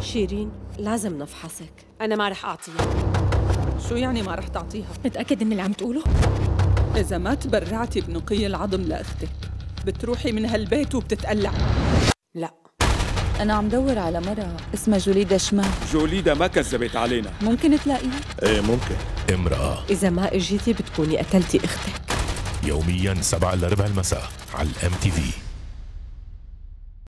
شيرين، لازم نفحصك. أنا ما رح أعطيها. شو يعني ما رح تعطيها؟ متأكد من اللي عم تقوله؟ إذا ما تبرعتي بنقي العظم لأختك بتروحي من هالبيت وبتتقلعي. لا، أنا عم دور على مرة اسمها جوليدا شمال. جوليدا ما كذبت علينا. ممكن تلاقيها؟ إيه ممكن. امرأة إذا ما إجيتي بتكوني قتلتي أختك. يومياً 7:15 المساء على الMTV.